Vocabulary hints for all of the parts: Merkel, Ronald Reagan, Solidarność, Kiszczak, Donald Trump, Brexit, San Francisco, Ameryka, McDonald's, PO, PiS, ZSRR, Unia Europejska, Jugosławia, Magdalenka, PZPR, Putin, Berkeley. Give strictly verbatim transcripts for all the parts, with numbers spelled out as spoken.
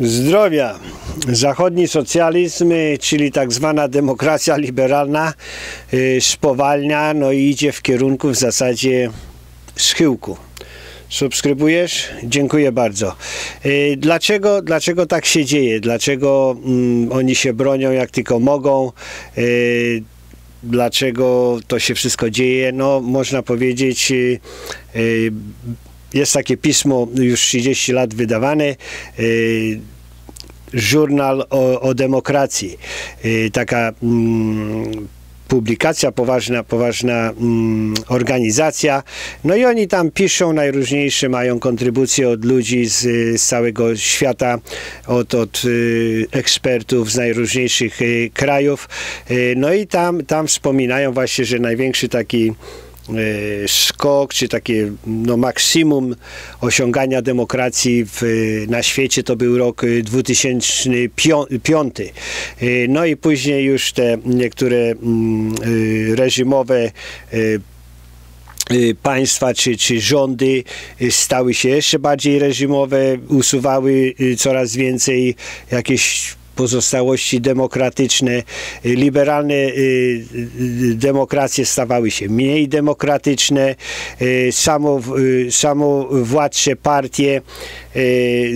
Zdrowia. Zachodni socjalizm, czyli tak zwana demokracja liberalna, spowalnia, no i idzie w kierunku w zasadzie schyłku. Subskrybujesz? Dziękuję bardzo. Dlaczego, dlaczego tak się dzieje? Dlaczego mm, oni się bronią jak tylko mogą? Yy, dlaczego to się wszystko dzieje? No, można powiedzieć, yy, yy, jest takie pismo już trzydzieści lat wydawane, yy, żurnal o, o demokracji. Yy, taka mm, publikacja, poważna, poważna mm, organizacja. No i oni tam piszą najróżniejsze, mają kontrybucje od ludzi z, z całego świata, od, od y, ekspertów z najróżniejszych y, krajów. Y, no i tam, tam wspominają właśnie, że największy taki skok, czy takie no, maksimum osiągania demokracji w, na świecie to był rok dwa tysiące piąty. No i później już te niektóre reżimowe państwa czy, czy rządy stały się jeszcze bardziej reżimowe, usuwały coraz więcej jakieś pozostałości demokratyczne, liberalne y, demokracje stawały się mniej demokratyczne, y, samo, y, samowładcze partie y,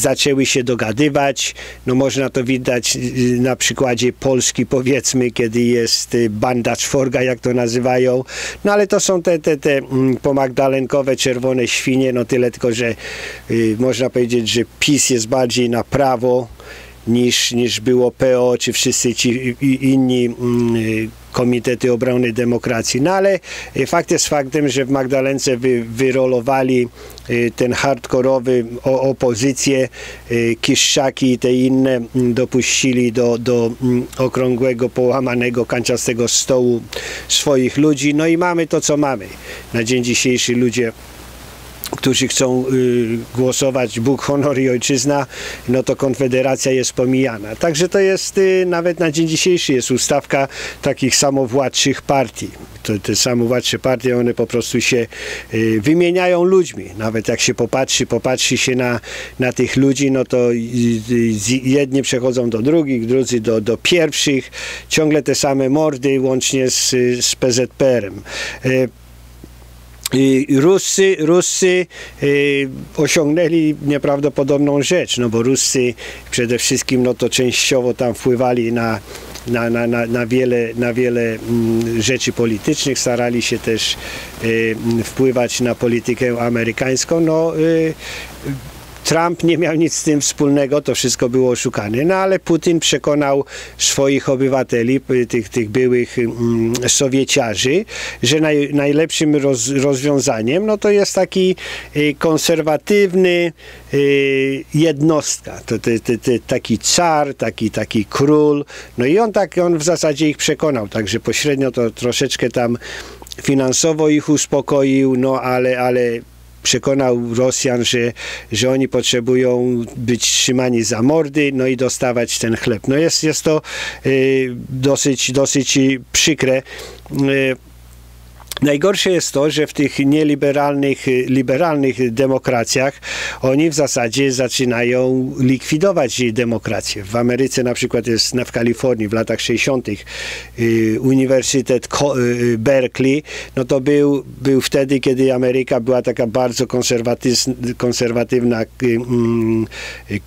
zaczęły się dogadywać. No, można to widać y, na przykładzie Polski, powiedzmy, kiedy jest banda czworga, jak to nazywają. No ale to są te, te, te pomagdalenkowe czerwone świnie, no tyle tylko, że y, można powiedzieć, że PiS jest bardziej na prawo niż, niż było P O, czy wszyscy ci inni mm, komitety obrony demokracji. No ale fakt jest faktem, że w Magdalence wy, wyrolowali y, ten hardkorowy o, opozycję, y, Kiszczaki i te inne y, dopuścili do, do y, okrągłego, połamanego, kanciastego stołu swoich ludzi. No i mamy to, co mamy. Na dzień dzisiejszy ludzie, którzy chcą y, głosować Bóg, honor i ojczyzna, no to Konfederacja jest pomijana. Także to jest, y, nawet na dzień dzisiejszy jest ustawka takich samowładczych partii. To, te samowładcze partie, one po prostu się y, wymieniają ludźmi. Nawet jak się popatrzy, popatrzy się na, na tych ludzi, no to y, y, jedni przechodzą do drugich, drudzy do, do pierwszych. Ciągle te same mordy, łącznie z, z P Z P R-em. Y, Ruscy, Ruscy y, osiągnęli nieprawdopodobną rzecz, no bo Ruscy przede wszystkim, no to częściowo tam wpływali na, na, na, na, na wiele, na wiele mm, rzeczy politycznych, starali się też y, wpływać na politykę amerykańską. No, y, Trump nie miał nic z tym wspólnego, to wszystko było oszukane, no ale Putin przekonał swoich obywateli, tych, tych byłych mm, sowieciarzy, że naj, najlepszym roz, rozwiązaniem no to jest taki y, konserwatywny y, jednostka, to, to, to, to, taki car, taki, taki król, no i on, tak, on w zasadzie ich przekonał, także pośrednio to troszeczkę tam finansowo ich uspokoił, no ale, ale przekonał Rosjan, że, że oni potrzebują być trzymani za mordy, no i dostawać ten chleb. No jest, jest to y, dosyć, dosyć przykre. Y, Najgorsze jest to, że w tych nieliberalnych, liberalnych demokracjach oni w zasadzie zaczynają likwidować demokrację. W Ameryce na przykład jest, na, w Kalifornii w latach sześćdziesiątych y, Uniwersytet y, Berkeley, no to był, był wtedy, kiedy Ameryka była taka bardzo konserwatywna, y, y, y,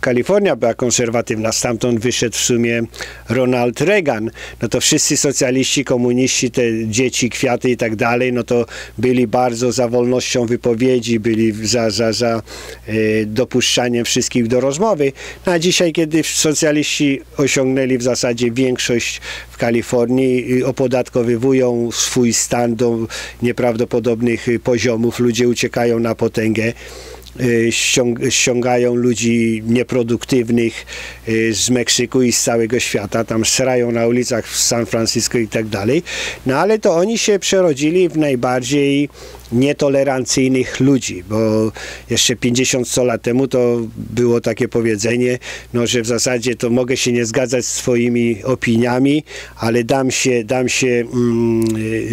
Kalifornia była konserwatywna, stamtąd wyszedł w sumie Ronald Reagan. No to wszyscy socjaliści, komuniści, te dzieci, kwiaty i tak dalej, no to byli bardzo za wolnością wypowiedzi, byli za, za, za y, dopuszczaniem wszystkich do rozmowy. No a dzisiaj, kiedy socjaliści osiągnęli w zasadzie większość w Kalifornii, y, opodatkowywują swój stan do nieprawdopodobnych y, poziomów, ludzie uciekają na potęgę. Ściągają ludzi nieproduktywnych z Meksyku i z całego świata, tam srają na ulicach w San Francisco i tak dalej, no ale to oni się przerodzili w najbardziej nietolerancyjnych ludzi, bo jeszcze pięćdziesiąt co lat temu to było takie powiedzenie, no, że w zasadzie to mogę się nie zgadzać z swoimi opiniami, ale dam się, dam się mm,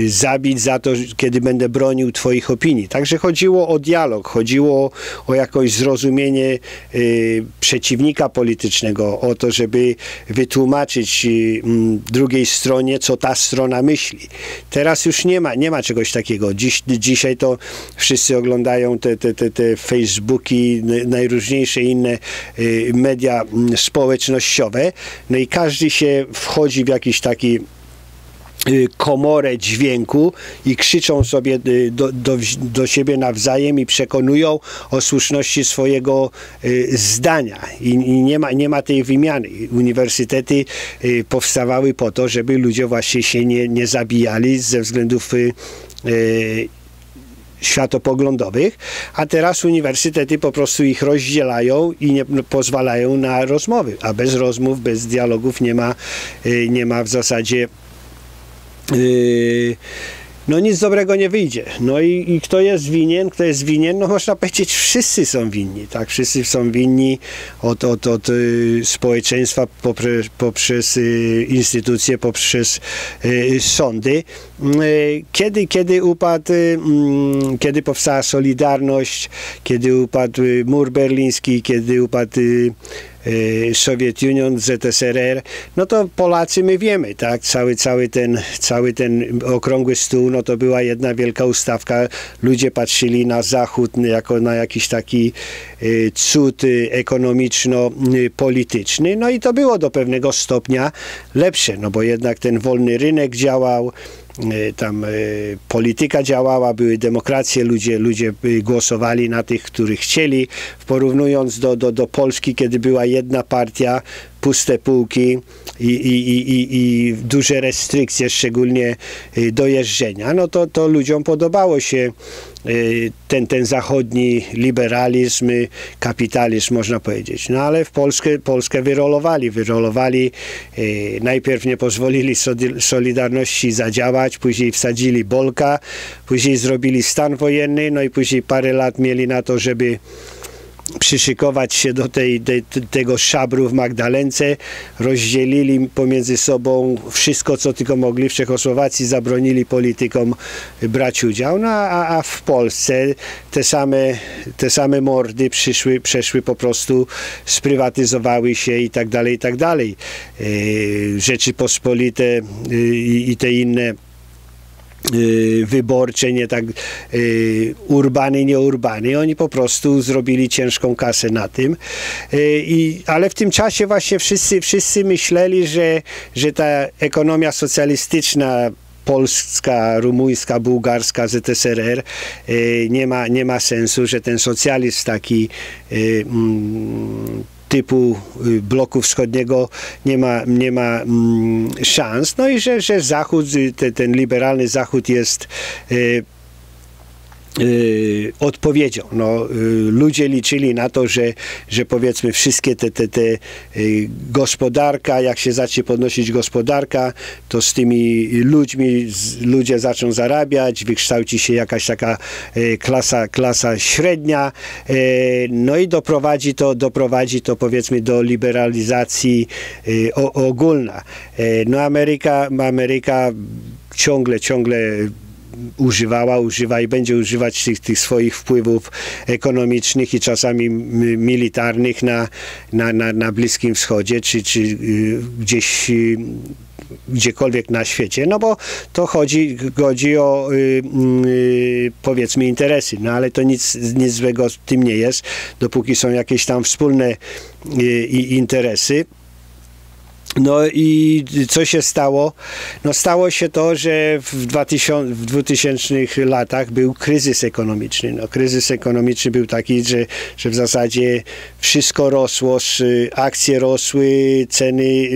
zabić za to, kiedy będę bronił twoich opinii. Także chodziło o dialog, chodziło o jakoś zrozumienie y, przeciwnika politycznego, o to, żeby wytłumaczyć y, m, drugiej stronie, co ta strona myśli. Teraz już nie ma, nie ma czegoś takiego. Dziś, dzisiaj to wszyscy oglądają te, te, te, te Facebooki, najróżniejsze inne y, media m, społecznościowe, no i każdy się wchodzi w jakiś taki komorę dźwięku i krzyczą sobie do, do, do siebie nawzajem i przekonują o słuszności swojego zdania. I, i nie ma, nie ma tej wymiany. Uniwersytety powstawały po to, żeby ludzie właśnie się nie, nie zabijali ze względów yy, światopoglądowych, a teraz uniwersytety po prostu ich rozdzielają i nie pozwalają na rozmowy. A bez rozmów, bez dialogów nie ma, yy, nie ma w zasadzie no nic dobrego nie wyjdzie. No i, i kto jest winien? Kto jest winien? No można powiedzieć, wszyscy są winni, tak? Wszyscy są winni od, od, od społeczeństwa poprzez, poprzez instytucje, poprzez sądy. Kiedy, kiedy upadł, kiedy powstała Solidarność, kiedy upadł mur berliński, kiedy upadł Soviet Union, Z S R R, no to Polacy my wiemy, tak, cały, cały, ten, cały ten okrągły stół, no to była jedna wielka ustawka, ludzie patrzyli na Zachód jako na jakiś taki cud ekonomiczno-polityczny, no i to było do pewnego stopnia lepsze, no bo jednak ten wolny rynek działał, tam y, polityka działała, były demokracje, ludzie, ludzie głosowali na tych, których chcieli. Porównując do, do, do Polski, kiedy była jedna partia, puste półki i, i, i, i duże restrykcje, szczególnie dojeżdżenia, no to, to ludziom podobało się ten, ten zachodni liberalizm, kapitalizm, można powiedzieć. No ale w Polskę, Polskę wyrolowali, wyrolowali, najpierw nie pozwolili Solidarności zadziałać, później wsadzili Bolka, później zrobili stan wojenny, no i później parę lat mieli na to, żeby przyszykować się do tej, te, tego szabru w Magdalence, rozdzielili pomiędzy sobą wszystko, co tylko mogli. W Czechosłowacji zabronili politykom brać udział, no, a, a w Polsce te same, te same mordy przyszły, przeszły po prostu, sprywatyzowały się i tak dalej, i tak dalej. Rzeczypospolite i, i te inne wyborcze, nie tak urbany, nieurbany. Oni po prostu zrobili ciężką kasę na tym. I, ale w tym czasie właśnie wszyscy, wszyscy myśleli, że, że ta ekonomia socjalistyczna polska, rumuńska, bułgarska, Z S R R nie ma, nie ma sensu, że ten socjalizm taki mm, typu bloku wschodniego nie ma, nie ma mm, szans. No i że, że Zachód, te, ten liberalny Zachód jest y, y, odpowiedzią. No, y, ludzie liczyli na to, że, że powiedzmy wszystkie te, te, te y, gospodarka, jak się zacznie podnosić gospodarka, to z tymi ludźmi z, ludzie zaczną zarabiać, wykształci się jakaś taka y, klasa, klasa średnia, y, no i doprowadzi to, doprowadzi to powiedzmy do liberalizacji y, o, ogólna. Y, no Ameryka, Ameryka ciągle, ciągle używała, używa i będzie używać tych, tych swoich wpływów ekonomicznych i czasami militarnych na, na, na, na Bliskim Wschodzie, czy, czy yy, gdzieś yy, gdziekolwiek na świecie, no bo to chodzi, chodzi o y, y, powiedzmy interesy, no ale to nic, nic złego w tym nie jest, dopóki są jakieś tam wspólne y, interesy. No i co się stało? No stało się to, że w dwutysięcznych latach był kryzys ekonomiczny. No, kryzys ekonomiczny był taki, że, że w zasadzie wszystko rosło, akcje rosły, ceny,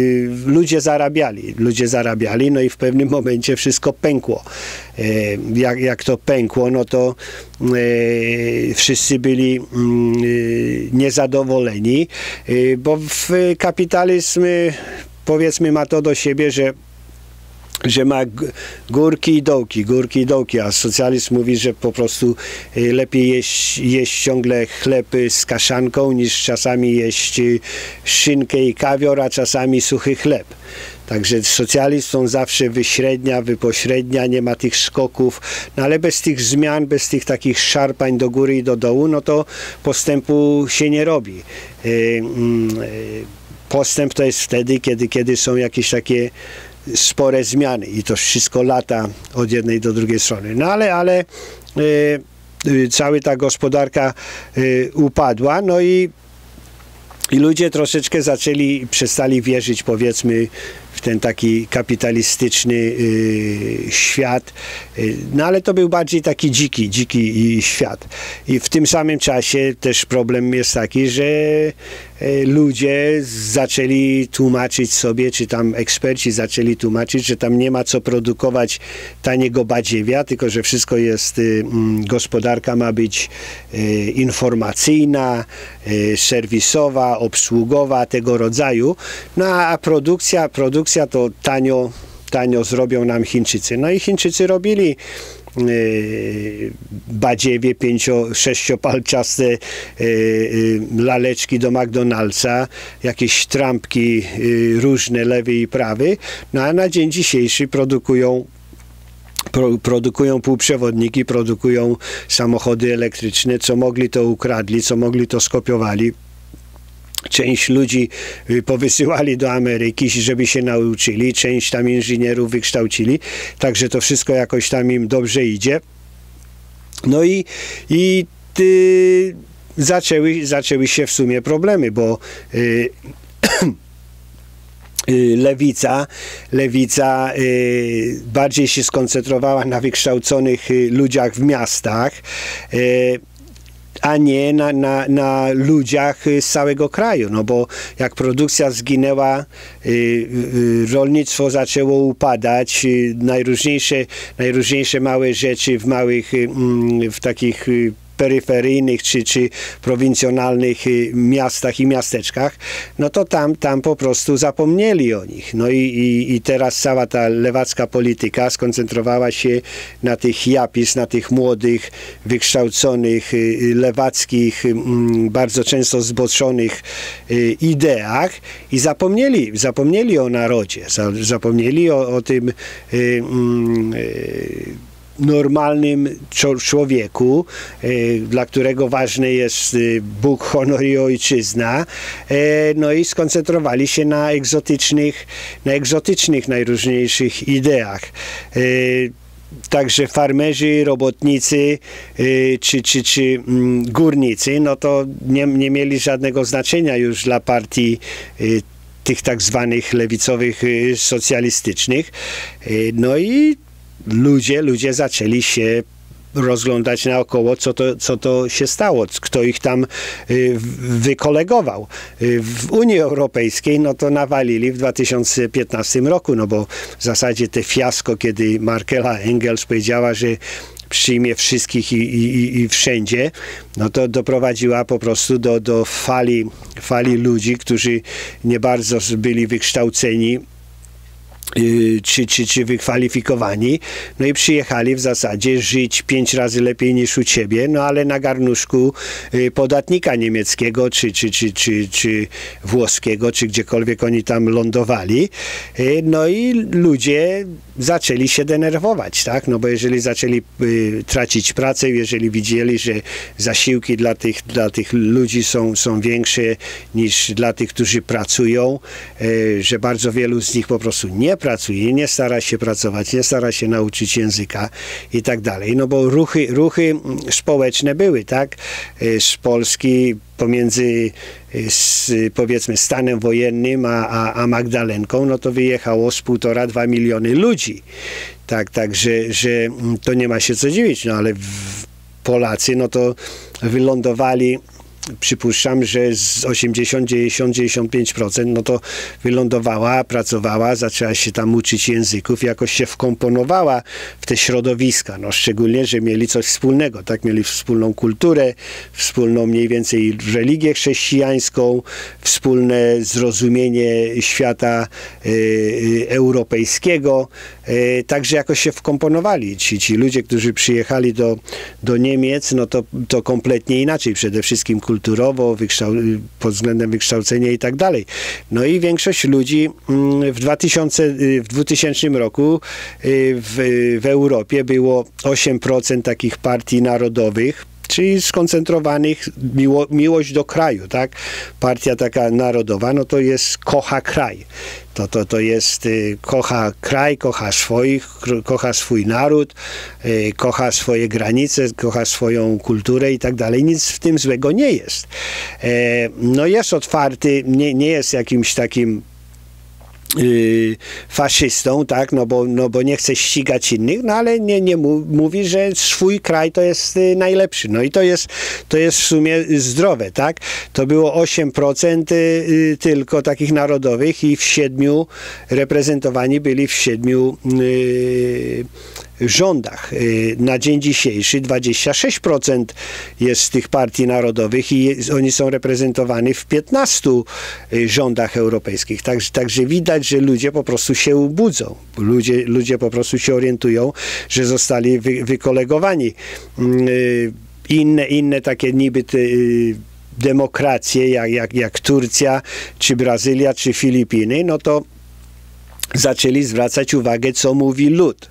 ludzie zarabiali, ludzie zarabiali, no i w pewnym momencie wszystko pękło. Jak, jak to pękło, no to e, wszyscy byli e, niezadowoleni, e, bo w kapitalizm, powiedzmy, ma to do siebie, że że ma górki i dołki, górki i dołki, a socjalizm mówi, że po prostu lepiej jeść, jeść ciągle chleb z kaszanką, niż czasami jeść szynkę i kawior, a czasami suchy chleb. Także socjalizm on zawsze wyśrednia, wypośrednia, nie ma tych skoków, no ale bez tych zmian, bez tych takich szarpań do góry i do dołu, no to postępu się nie robi. Postęp to jest wtedy, kiedy, kiedy są jakieś takie spore zmiany i to wszystko lata od jednej do drugiej strony. No ale, ale yy, cała ta gospodarka yy, upadła, no i, i ludzie troszeczkę zaczęli, przestali wierzyć, powiedzmy, w ten taki kapitalistyczny y, świat, no ale to był bardziej taki dziki, dziki świat. I w tym samym czasie też problem jest taki, że y, ludzie zaczęli tłumaczyć sobie, czy tam eksperci zaczęli tłumaczyć, że tam nie ma co produkować taniego badziewia, tylko że wszystko jest, y, gospodarka ma być y, informacyjna, y, serwisowa, obsługowa, tego rodzaju, no a produkcja, produkcja to tanio, tanio zrobią nam Chińczycy. No i Chińczycy robili yy, badziewie pięcio, sześciopalciaste, yy, yy, laleczki do McDonald'sa, jakieś trampki yy, różne, lewej i prawej, no a na dzień dzisiejszy produkują Pro, produkują półprzewodniki, produkują samochody elektryczne, co mogli to ukradli, co mogli to skopiowali. Część ludzi powysyłali do Ameryki, żeby się nauczyli, część tam inżynierów wykształcili, także to wszystko jakoś tam im dobrze idzie. No i, i ty, zaczęły, zaczęły się w sumie problemy, bo yy, Lewica, lewica y, bardziej się skoncentrowała na wykształconych y, ludziach w miastach, y, a nie na, na, na ludziach z całego kraju, no bo jak produkcja zginęła, y, y, rolnictwo zaczęło upadać, y, najróżniejsze, najróżniejsze małe rzeczy w małych, y, y, w takich y, peryferyjnych czy, czy prowincjonalnych y, miastach i miasteczkach, no to tam, tam po prostu zapomnieli o nich. No i, i, i teraz cała ta lewacka polityka skoncentrowała się na tych japis, na tych młodych, wykształconych, y, lewackich, y, bardzo często zboczonych y, ideach i zapomnieli, zapomnieli o narodzie, za, zapomnieli o, o tym y, y, normalnym człowieku, dla którego ważny jest Bóg, honor i ojczyzna, no i skoncentrowali się na egzotycznych, na egzotycznych najróżniejszych ideach. Także farmerzy, robotnicy czy, czy, czy górnicy, no to nie, nie mieli żadnego znaczenia już dla partii tych tak zwanych lewicowych socjalistycznych. No i Ludzie, ludzie zaczęli się rozglądać naokoło, co to, co to się stało, kto ich tam y, wykolegował. Y, w Unii Europejskiej no to nawalili w dwa tysiące piętnastym roku, no bo w zasadzie te fiasko, kiedy Merkela Engels powiedziała, że przyjmie wszystkich i, i, i wszędzie, no to doprowadziła po prostu do, do fali, fali ludzi, którzy nie bardzo byli wykształceni, Czy, czy, czy wykwalifikowani, no i przyjechali w zasadzie żyć pięć razy lepiej niż u ciebie, no ale na garnuszku podatnika niemieckiego, czy, czy, czy, czy, czy włoskiego, czy gdziekolwiek oni tam lądowali, no i ludzie zaczęli się denerwować, tak, no bo jeżeli zaczęli tracić pracę, jeżeli widzieli, że zasiłki dla tych, dla tych ludzi są, są większe niż dla tych, którzy pracują, że bardzo wielu z nich po prostu nie pracuje, nie stara się pracować, nie stara się nauczyć języka i tak dalej, no bo ruchy, ruchy społeczne były, tak, z Polski pomiędzy z, powiedzmy stanem wojennym a, a, a Magdalenką, no to wyjechało z półtora, dwa miliony ludzi, tak, tak, że, że to nie ma się co dziwić, no ale Polacy, no to wylądowali, przypuszczam, że z osiemdziesiąt do dziewięćdziesięciu pięciu procent no to wylądowała, pracowała, zaczęła się tam uczyć języków, jakoś się wkomponowała w te środowiska, no szczególnie, że mieli coś wspólnego, tak, mieli wspólną kulturę, wspólną mniej więcej religię chrześcijańską, wspólne zrozumienie świata y, y, europejskiego, Także jakoś się wkomponowali ci, ci ludzie, którzy przyjechali do, do Niemiec, no to, to kompletnie inaczej, przede wszystkim kulturowo, pod względem wykształcenia i tak dalej. No i większość ludzi w dwutysięcznym roku w, w Europie było osiem procent takich partii narodowych, czyli skoncentrowanych miło, miłość do kraju, tak? Partia taka narodowa, no to jest kocha kraj. To, to, to jest, y, kocha kraj, kocha swoich, kocha swój naród, y, kocha swoje granice, kocha swoją kulturę i tak dalej. Nic w tym złego nie jest. E, no jest otwarty, nie, nie jest jakimś takim Yy, faszystą, tak, no bo, no bo nie chce ścigać innych, no ale nie, nie mówi, że swój kraj to jest yy, najlepszy. No i to jest, to jest w sumie zdrowe, tak. To było osiem procent yy, tylko takich narodowych i w siedmiu reprezentowani byli w siedmiu yy, rządach. Na dzień dzisiejszy dwadzieścia sześć procent jest z tych partii narodowych i jest, oni są reprezentowani w piętnastu rządach europejskich. Także, także widać, że ludzie po prostu się budzą. Ludzie, ludzie po prostu się orientują, że zostali wy, wykolegowani. Inne, inne takie niby te, demokracje, jak, jak, jak Turcja, czy Brazylia, czy Filipiny, no to zaczęli zwracać uwagę, co mówi lud.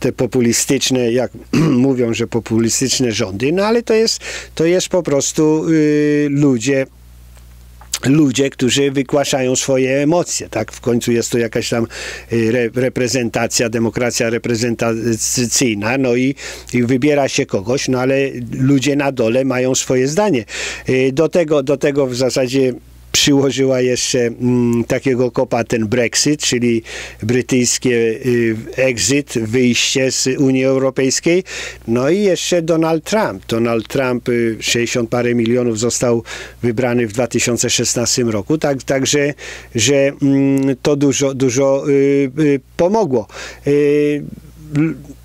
Te populistyczne, jak mówią, że populistyczne rządy, no ale to jest, to jest po prostu yy, ludzie, ludzie, którzy wygłaszają swoje emocje, tak? W końcu jest to jakaś tam re, reprezentacja, demokracja reprezentacyjna, no i, i wybiera się kogoś, no ale ludzie na dole mają swoje zdanie. Yy, do tego, do tego w zasadzie przyłożyła jeszcze m, takiego kopa ten Brexit, czyli brytyjskie y, exit, wyjście z Unii Europejskiej. No i jeszcze Donald Trump. Donald Trump y, sześćdziesiąt parę milionów został wybrany w dwa tysiące szesnastym roku, tak, także że y, to dużo, dużo y, y, pomogło. Y,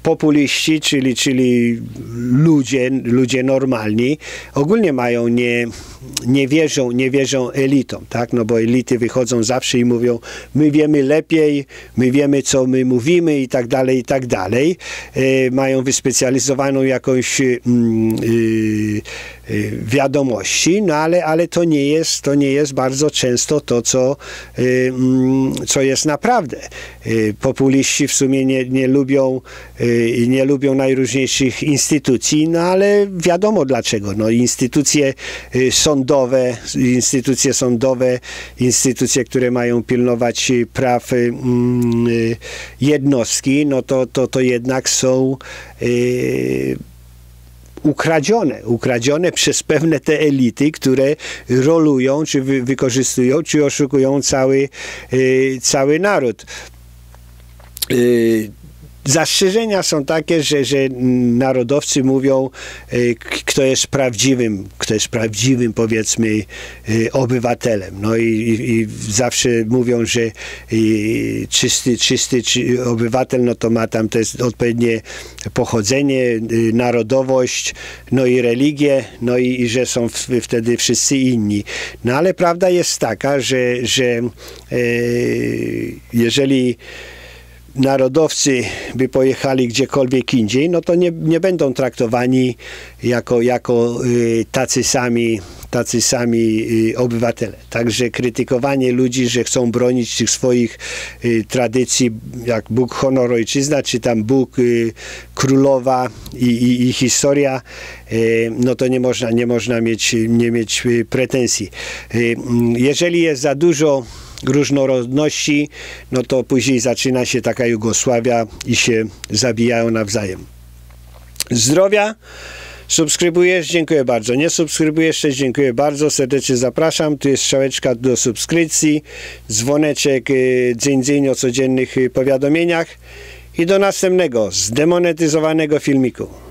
Populiści, czyli, czyli ludzie, ludzie normalni, ogólnie mają, nie, nie wierzą, nie wierzą elitom, tak? No bo elity wychodzą zawsze i mówią, my wiemy lepiej, my wiemy, co my mówimy i tak dalej, i tak dalej. E, mają wyspecjalizowaną jakąś y, y, y, wiadomości, no ale, ale to nie jest, to nie jest bardzo często to, co, y, y, co jest naprawdę. Y, populiści w sumie nie, nie lubią i nie lubią najróżniejszych instytucji, no ale wiadomo dlaczego. No, instytucje sądowe, instytucje sądowe, instytucje, które mają pilnować praw jednostki, no to, to, to jednak są yy, ukradzione, ukradzione przez pewne te elity, które rolują, czy wy, wykorzystują, czy oszukują cały, yy, cały naród. Yy, Zastrzeżenia są takie, że, że narodowcy mówią, kto jest prawdziwym, kto jest prawdziwym, powiedzmy, obywatelem. No i, i zawsze mówią, że czysty, czysty czy obywatel, no to ma tam to jest odpowiednie pochodzenie, narodowość, no i religię, no i, i że są w, wtedy wszyscy inni. No ale prawda jest taka, że, że e, jeżeli narodowcy by pojechali gdziekolwiek indziej, no to nie, nie będą traktowani jako, jako y, tacy sami, tacy sami y, obywatele. Także krytykowanie ludzi, że chcą bronić tych swoich y, tradycji, jak Bóg, honor, ojczyzna, czy tam Bóg, y, królowa i, i, i historia, y, no to nie można, nie można mieć, nie mieć y, pretensji. Y, jeżeli jest za dużo różnorodności, no to później zaczyna się taka Jugosławia i się zabijają nawzajem. Zdrowia. Subskrybujesz? Dziękuję bardzo. Nie subskrybujesz? Też dziękuję bardzo. Serdecznie zapraszam. Tu jest strzałeczka do subskrypcji, dzwoneczek, dzyń, dzyń o codziennych powiadomieniach i do następnego zdemonetyzowanego filmiku.